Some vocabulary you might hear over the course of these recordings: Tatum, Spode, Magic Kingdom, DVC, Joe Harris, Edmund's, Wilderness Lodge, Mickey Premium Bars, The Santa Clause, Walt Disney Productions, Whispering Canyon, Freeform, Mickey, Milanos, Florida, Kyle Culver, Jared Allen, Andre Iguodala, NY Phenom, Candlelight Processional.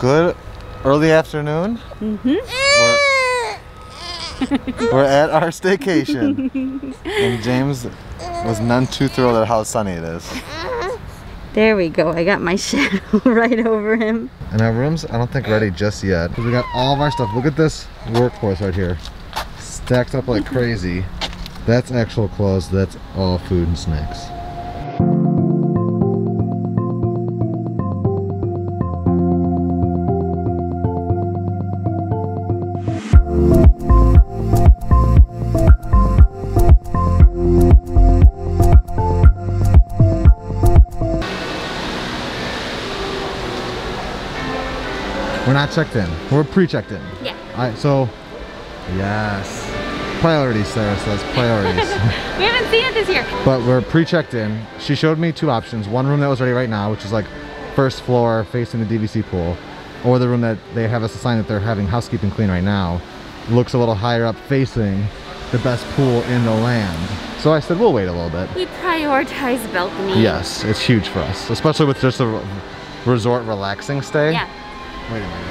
good early afternoon. We're at our staycation. And James was none too thrilled at how sunny it is. There we go. I got my shadow right over him. And our room's, I don't think, ready just yet. Because we got all of our stuff. Look at this workhorse right here. Stacked up like crazy. That's actual clothes. That's all food and snacks. We're not checked in. We're pre-checked in. Yeah. Alright, so, yes. Priorities, Sarah says. Priorities. We haven't seen it this year. But we're pre-checked in. She showed me two options. One room that was ready right now, which is like first floor facing the DVC pool. Or the room that they have us assigned that they're having housekeeping clean right now. Looks a little higher up facing the best pool in the land. So I said, we'll wait a little bit. We prioritize balcony. Yes, it's huge for us. Especially with just a resort relaxing stay. Yeah. Wait a minute.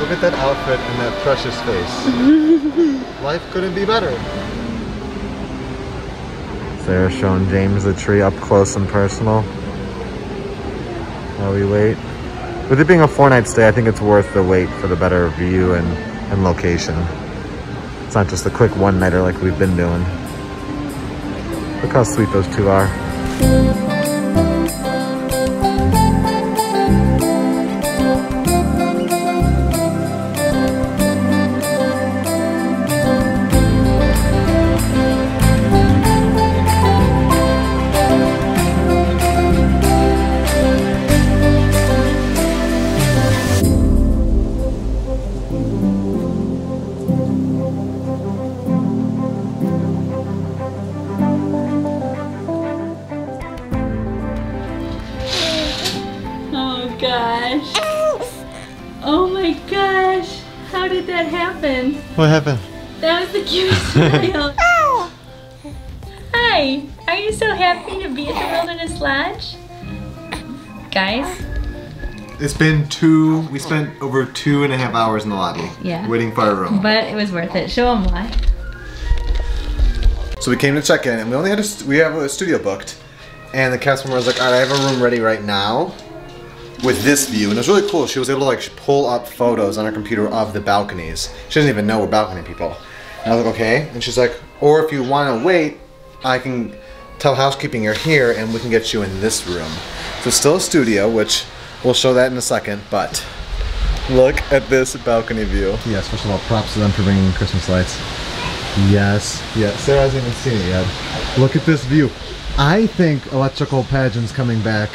Look at that outfit and that precious face. Life couldn't be better. Sarah's showing James the tree up close and personal. While we wait. With it being a 4-night stay, I think it's worth the wait for the better view and location. It's not just a quick 1-nighter like we've been doing. Look how sweet those two are. What happened? That was the cutest smile. Hi, are you so happy to be at the Wilderness Lodge? Guys? It's been we spent over 2.5 hours in the lobby. Yeah. Waiting for our room. But it was worth it. Show them why. So we came to check in and we only had we have a studio booked. And the cast member was like, alright, I have a room ready right now. With this view, and it was really cool. She was able to like pull up photos on her computer of the balconies. She doesn't even know we're balcony people. And I was like, okay. And she's like, or if you want to wait, I can tell housekeeping you're here and we can get you in this room. So it's still a studio, which we'll show that in a second, but look at this balcony view. Yes, first of all, props to them for bringing Christmas lights. Yes, yeah, Sarah hasn't even seen it yet. Look at this view. I think electrical pageants coming back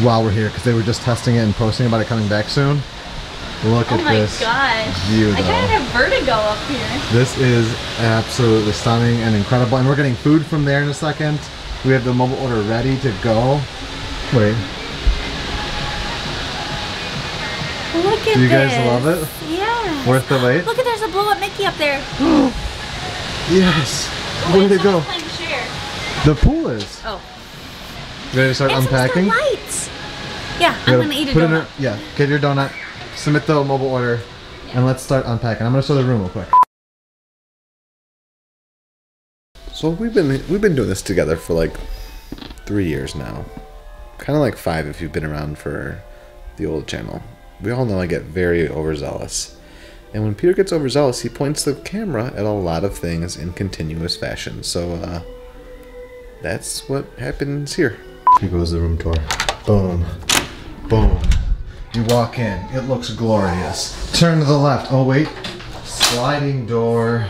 while we're here, because they were just testing it and posting about it coming back soon. Look at this view, though. I kind of have vertigo up here. This is absolutely stunning and incredible. And we're getting food from there in a second. We have the mobile order ready to go. Wait. Look at this. Do you guys love it? Yeah. Worth the wait? Look, there's a blow-up Mickey up there. Yes. Oh, where did it go? The pool is. Oh. You ready to start unpacking? Lights. Yeah, I'm gonna eat a donut. Yeah, get your donut, submit the mobile order, and let's start unpacking. I'm gonna show the room real quick. So we've been doing this together for like 3 years now, kind of like 5 if you've been around for the old channel. We all know I get very overzealous, and when Peter gets overzealous, he points the camera at a lot of things in continuous fashion. So that's what happens here. Here goes the room tour. Boom. Boom. You walk in. It looks glorious. Turn to the left. Oh, wait. Sliding door.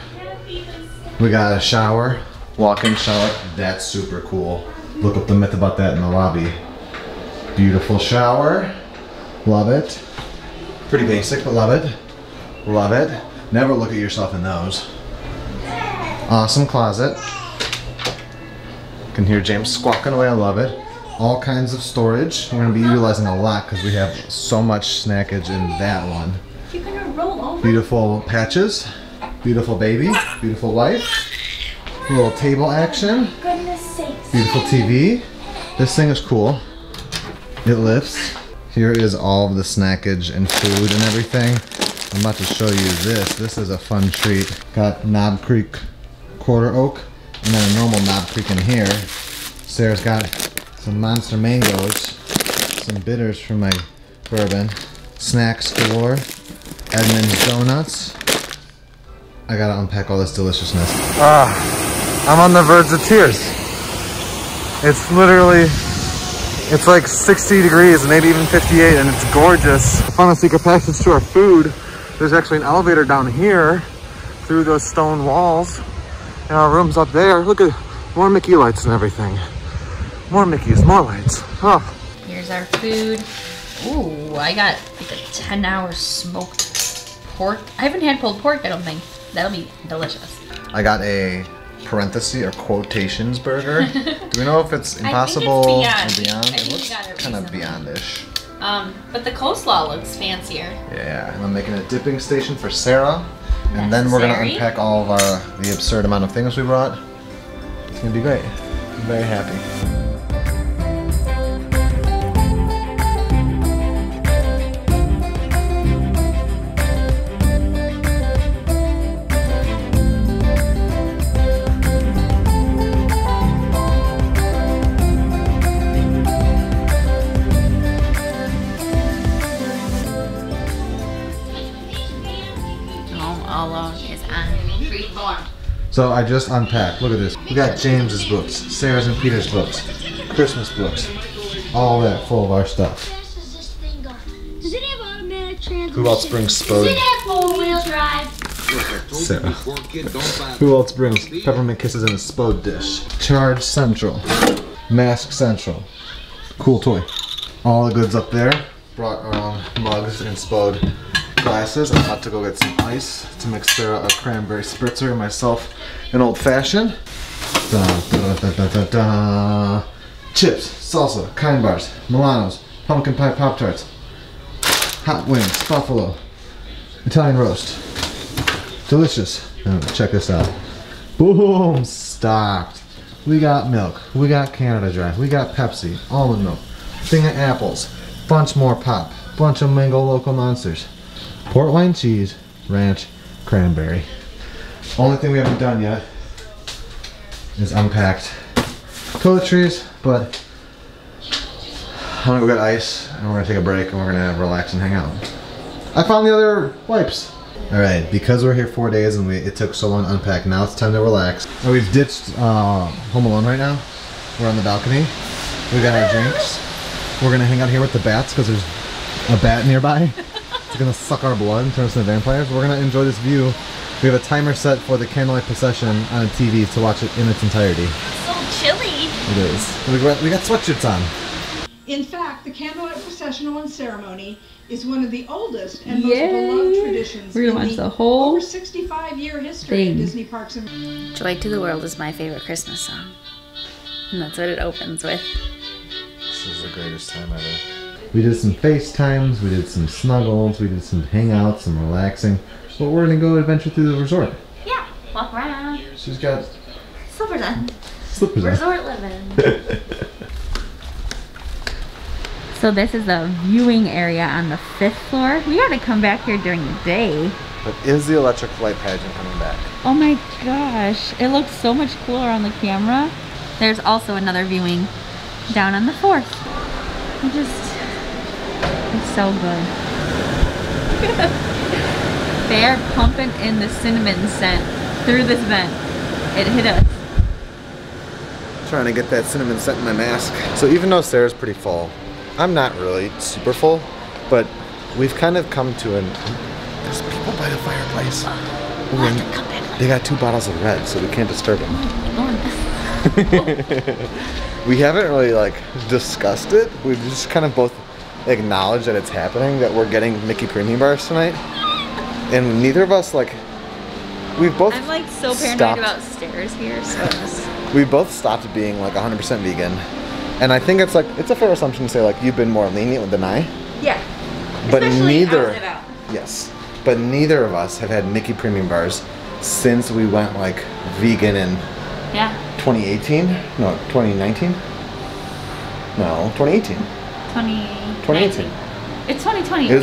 We got a shower. Walk-in shower. That's super cool. Look up the myth about that in the lobby. Beautiful shower. Love it. Pretty basic, but love it. Love it. Never look at yourself in those. Awesome closet. Can hear James squawking away. I love it. All kinds of storage. We're going to be utilizing a lot because we have so much snackage in that one. You're going to roll over. Beautiful patches. Beautiful baby. Beautiful wife. Little table action. Goodness sakes. Beautiful TV. This thing is cool. It lifts. Here is all of the snackage and food and everything. I'm about to show you this. This is a fun treat. Got Knob Creek quarter oak and then a normal Knob Creek in here. Sarah's got some monster mangoes, some bitters from my bourbon, snacks galore, Edmund's donuts. I gotta unpack all this deliciousness. I'm on the verge of tears. It's literally, it's like 60 degrees and maybe even 58, and it's gorgeous. I found a secret passage to our food. There's actually an elevator down here through those stone walls, and our room's up there. Look at more Mickey lights and everything. More Mickeys, more lights. Oh. Here's our food. Ooh, I got like a 10-hour smoked pork. I haven't had pulled pork, I don't think. That'll be delicious. I got a parenthesis or quotations burger. Do we know if it's impossible it's beyond. Or beyond? It looks kind of beyondish. But the coleslaw looks fancier. Yeah, and I'm making a dipping station for Sarah. And then we're gonna unpack all of our, the absurd amount of things we brought. It's gonna be great. I'm very happy. So I just unpacked, look at this. We got James's books, Sarah's and Peter's books, Christmas books, all that full of our stuff. Does it have automatic transmission? Who else brings Spode? Does it have four-wheel drive? Sarah. Who else brings peppermint kisses in a Spode dish? Charge Central, Mask Central, Cool Toy. All the goods up there. Brought our own mugs and Spode glasses. I'm about to go get some ice to mix Sarah a cranberry spritzer and myself an old fashioned. Chips, salsa, kind bars, Milanos, pumpkin pie pop tarts, hot wings, buffalo, Italian roast. Delicious. Check this out. Boom, stocked. We got milk, we got Canada Dry, we got Pepsi, almond milk, thing of apples, bunch more pop, bunch of mango local monsters. Port wine cheese, ranch, cranberry. Only thing we haven't done yet is unpacked toiletries, but I'm gonna go get ice and we're gonna take a break and we're gonna relax and hang out. I found the other wipes. All right, because we're here 4 days and it took so long to unpack, now it's time to relax. So we've ditched Home Alone right now. We're on the balcony. We got our drinks. We're gonna hang out here with the bats because there's a bat nearby. Gonna suck our blood and turn us into vampires. We're gonna enjoy this view. We have a timer set for the candlelight procession on a TV to watch it in its entirety. It's so chilly. It is. We got sweatshirts on. In fact, the candlelight processional and ceremony is one of the oldest and most beloved traditions. We're gonna watch the whole over 65-year history of Disney Parks and. Joy to the World is my favorite Christmas song, and that's what it opens with. This is the greatest time ever. We did some FaceTimes, we did some snuggles, we did some hangouts, some relaxing. But we're gonna go adventure through the resort. Yeah, walk around. She's got slippers on. Slippers on. Resort living. So this is the viewing area on the 5th floor. We gotta come back here during the day. But is the electric light pageant coming back? Oh my gosh, it looks so much cooler on the camera. There's also another viewing down on the 4th. I'm just. It's so good. They're pumping in the cinnamon scent through this vent. It hit us. Trying to get that cinnamon scent in my mask. So even though Sarah's pretty full, I'm not really super full, but we've kind of come to an... There's people by the fireplace. We'll have to come back. They got 2 bottles of red, so we can't disturb them. We haven't really like discussed it. We've just kind of both acknowledge that it's happening, that we're getting Mickey Creamy Bars tonight, and neither of us like. We've both. I'm like so paranoid about stairs here. So we both stopped being like 100% vegan, and I think it's like it's a fair assumption to say like you've been more lenient than I. Yeah. But especially neither. Out. Yes, but neither of us have had Mickey Creamy Bars since we went like vegan in. Yeah. 2018? No, 2019. No, 2018. 2018. It's 2020. It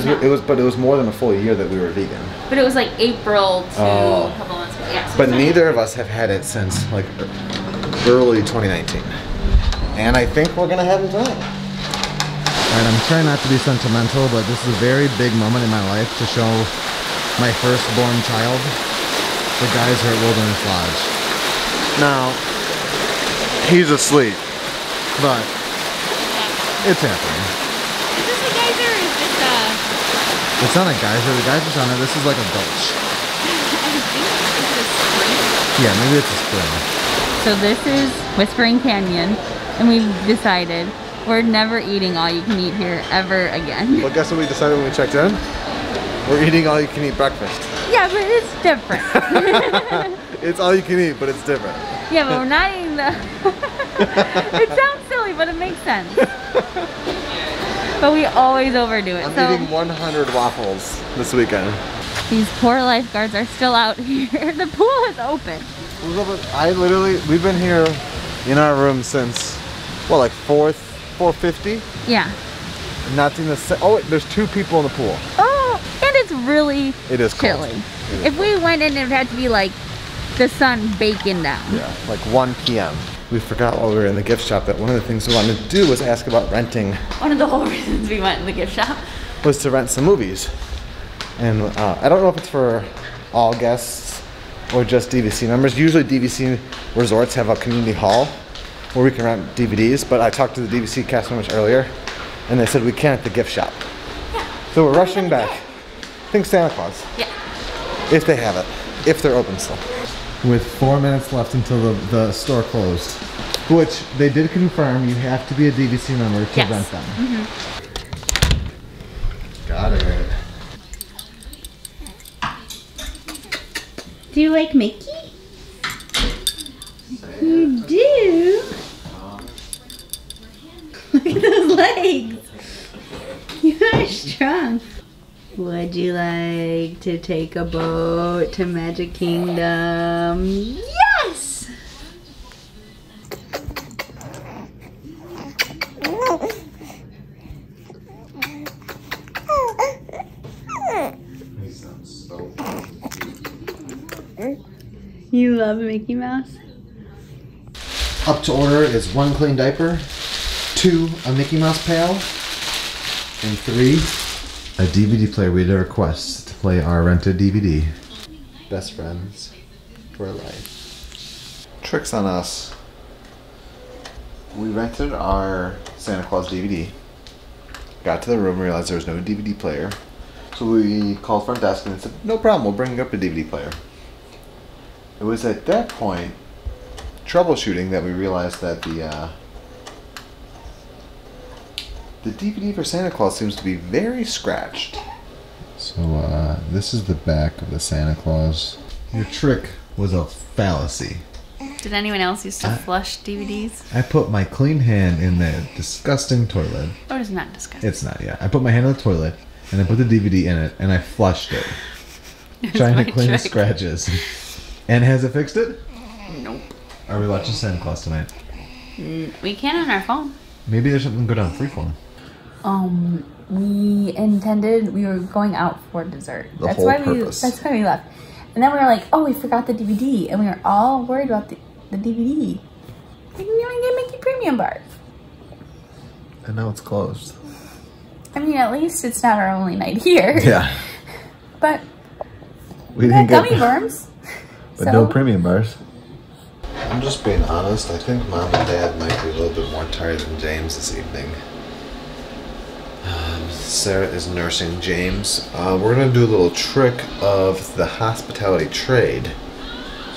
was more than a full year that we were vegan. But it was like April to a couple months ago. Yeah, so but neither of us have had it since like early 2019. And I think we're gonna have it tonight. Alright, I'm trying not to be sentimental, but this is a very big moment in my life to show my firstborn child the guys here at Wilderness Lodge. Now, he's asleep, but it's happening. Is this a geyser or is this a... It's not a geyser. The geyser's on it. This is like a gulch. I think this is a spring. Yeah, maybe it's a spring. So this is Whispering Canyon, and we've decided we're never eating all you can eat here ever again. Well, guess what we decided when we checked in? We're eating all you can eat breakfast. Yeah, but it's different. It's all you can eat, but it's different. Yeah, but we're not eating the... It sounds silly, but it makes sense. But we always overdo it. I'm eating 100 waffles this weekend. These poor lifeguards are still out here. The pool is open. I literally, we've been here in our room since, what, like 4:50? Yeah. Nothing to say. Oh, wait, there's two people in the pool. Oh, and it's really chilly. If we went in, it would have to be like the sun baking down. Yeah, like 1 p.m. We forgot while we were in the gift shop that one of the things we wanted to do was ask about renting. One of the whole reasons we went in the gift shop was to rent some movies. And I don't know if it's for all guests or just DVC members. Usually DVC resorts have a community hall where we can rent DVDs, but I talked to the DVC cast members earlier and they said we can't at the gift shop. Yeah. So we're rushing back. Think Santa Claus. Yeah. If they have it. If they're open still. With 4 minutes left until the store closed, which they did confirm you have to be a DVC member to rent them. Mm-hmm. Got it. Do you like Mickey? You do? Look at those legs. You are strong. Would you like to take a boat to Magic Kingdom? Yes! You love Mickey Mouse? Up to order is 1 clean diaper, 2 a Mickey Mouse pail, and 3 a DVD player. We did a request to play our rented DVD. Best friends for life. Tricks on us. We rented our Santa Claus DVD. Got to the room, realized there was no DVD player. So we called front desk and said, no problem, we'll bring up a DVD player. It was at that point troubleshooting that we realized that the DVD for Santa Claus seems to be very scratched. So this is the back of the Santa Claus. Your trick was a fallacy. Did anyone else used to flush DVDs? I put my clean hand in the disgusting toilet. Oh, it's not disgusting. It's not, yeah. I put my hand in the toilet and I put the DVD in it and I flushed it. Trying to clean the scratches. And has it fixed it? Nope. Are we watching Santa Claus tonight? We can on our phone. Maybe there's something good on Freeform. We were going out for dessert. That's why we left. And then we were like, oh, we forgot the DVD. And we were all worried about the DVD. We didn't even get Mickey Premium Bars. And now it's closed. I mean, at least it's not our only night here. Yeah. But we didn't get gummy worms. But no Premium Bars. I'm just being honest, I think Mom and Dad might be a little bit more tired than James this evening. Sarah is nursing James. We're going to do a little trick of the hospitality trade.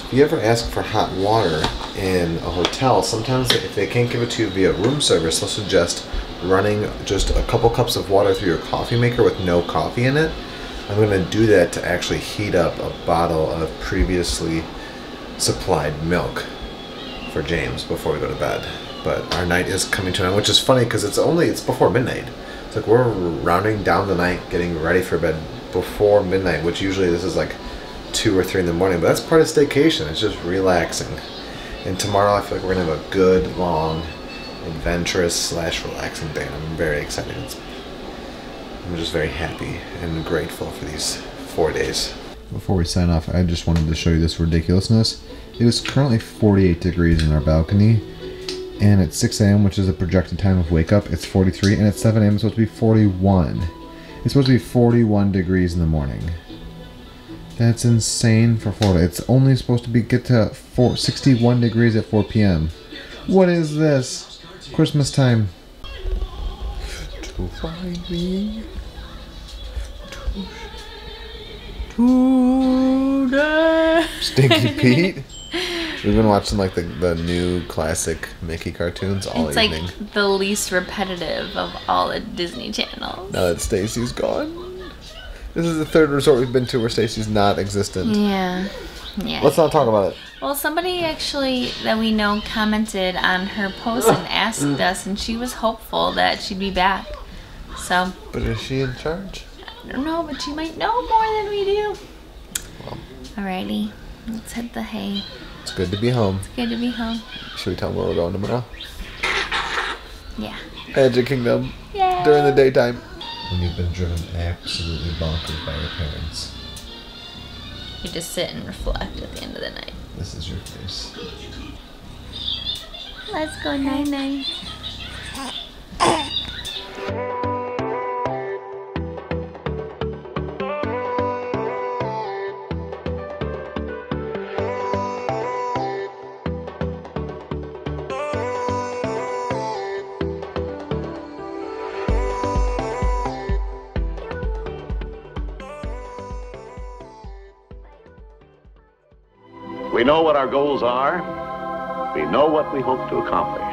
If you ever ask for hot water in a hotel, sometimes if they can't give it to you via room service, they'll suggest running just a couple cups of water through your coffee maker with no coffee in it. I'm going to do that to actually heat up a bottle of previously supplied milk for James before we go to bed. But our night is coming to an end, which is funny because it's before midnight. It's like we're rounding down the night, getting ready for bed before midnight, which usually this is like 2 or 3 in the morning, but that's part of staycation. It's just relaxing. And tomorrow I feel like we're gonna have a good, long, adventurous / relaxing day, and I'm very excited. I'm just very happy and grateful for these 4 days. Before we sign off, I just wanted to show you this ridiculousness. It is currently 48 degrees in our balcony, and at 6 a.m., which is the projected time of wake up, it's 43, and at 7 a.m., it's supposed to be 41. It's supposed to be 41 degrees in the morning. That's insane for Florida. It's only supposed to get to 61 degrees at 4 p.m. What is this? Christmas time. To find me. Today. Stinky Pete. We've been watching like the new classic Mickey cartoons all evening. It's like the least repetitive of all the Disney channels. Now that Stacy's gone, this is the third resort we've been to where Stacy's not existent. Yeah, yeah. Let's not talk about it. Well, somebody actually that we know commented on her post and asked us, and she was hopeful that she'd be back. So. But is she in charge? I don't know, but she might know more than we do. Well. Alrighty, let's hit the hay. It's good to be home. It's good to be home. Should we tell them where we're going tomorrow? Yeah. Magic Kingdom. Yeah. During the daytime. When you've been driven absolutely bonkers by your parents. You just sit and reflect at the end of the night. This is your face. Let's go night-night. We know what our goals are, we know what we hope to accomplish,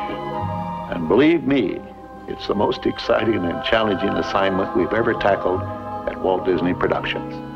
and believe me, it's the most exciting and challenging assignment we've ever tackled at Walt Disney Productions.